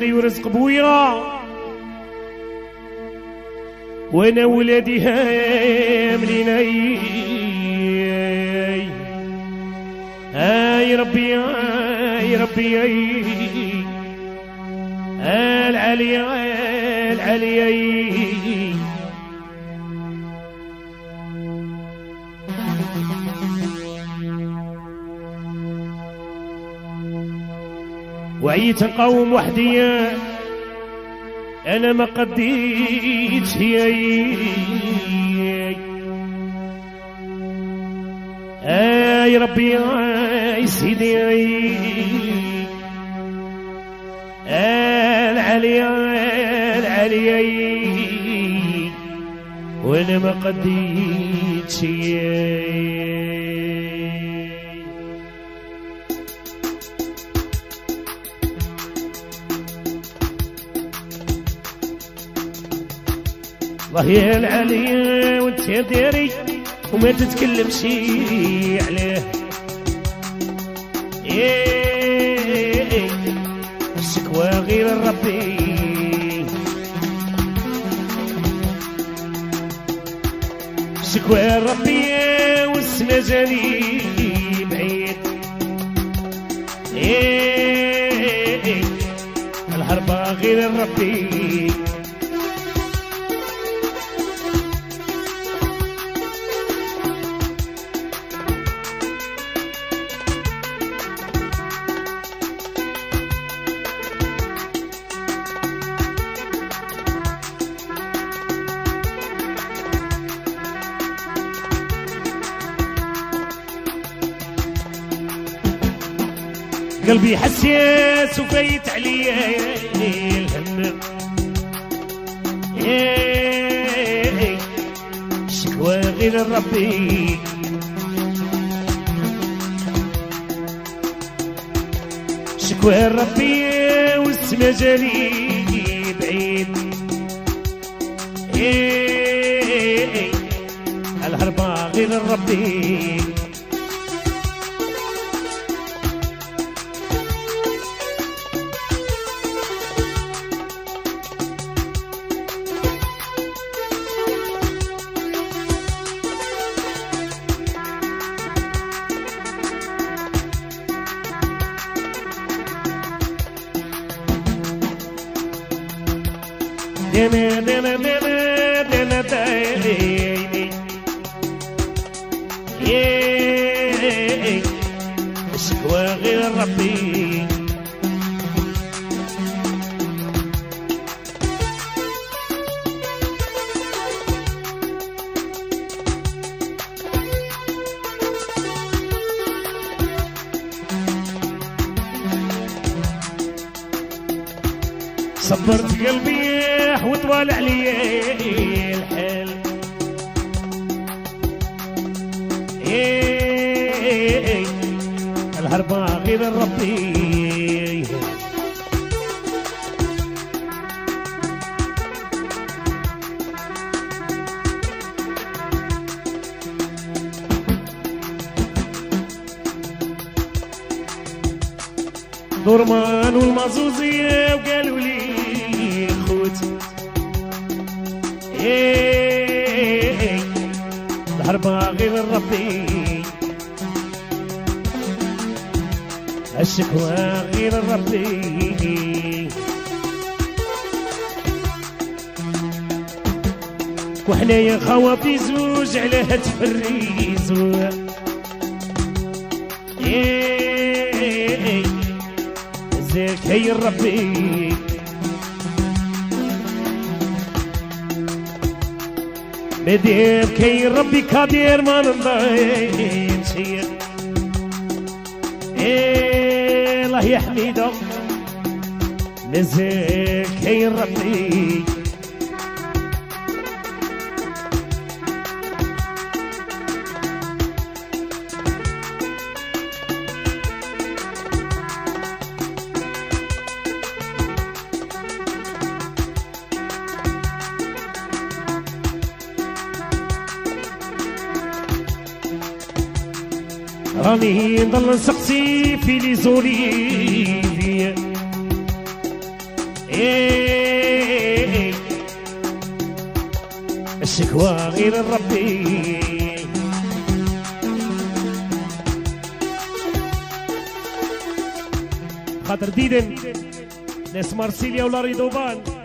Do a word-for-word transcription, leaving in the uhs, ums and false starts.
رزقي ورزق بويرة وانا ولادي هاملين. هاي ربي هاي ربي هاي العلي هاي العلي. وعيت نقاوم وحدي انا ما قديتش هي. اي ربي يا سيدي العلي العلي وانا ما قديتش هي. الله يا العلي وانت يا ديري وما تتكلمش عليه. ايه الشكوى غير لربي الشكوى لربي والسما جاني بعيد. ايه الهربة غير لربي قلبي حساس وفايت عليا الهم. ايه الشكوى غير لربي الشكوى لربي والسما جاني بعيد. ايه الهربة غير لربي دنا دنا دنا دنا دايلي. ايه الشكوى غير لربي صبرت قلبي وطوال عليا الحال. ايه الهربة غير لربي درمان والمازوزية وقالوا لي خوت. ايه الهربة غير لربي الشكوى غير لربي. وحنايا خوافي زوج عليها تفريزو. ايه زيك هي لربي بدير كي ربي كادير ما نضيع نسير. ايه الله يحمي دم نزيل كي ربي راني نضل نسقسي في لي زوليفيا. عليك الشكوى غير ربي. خاطر ديدن ناس مارسيليا ولا ريضوبان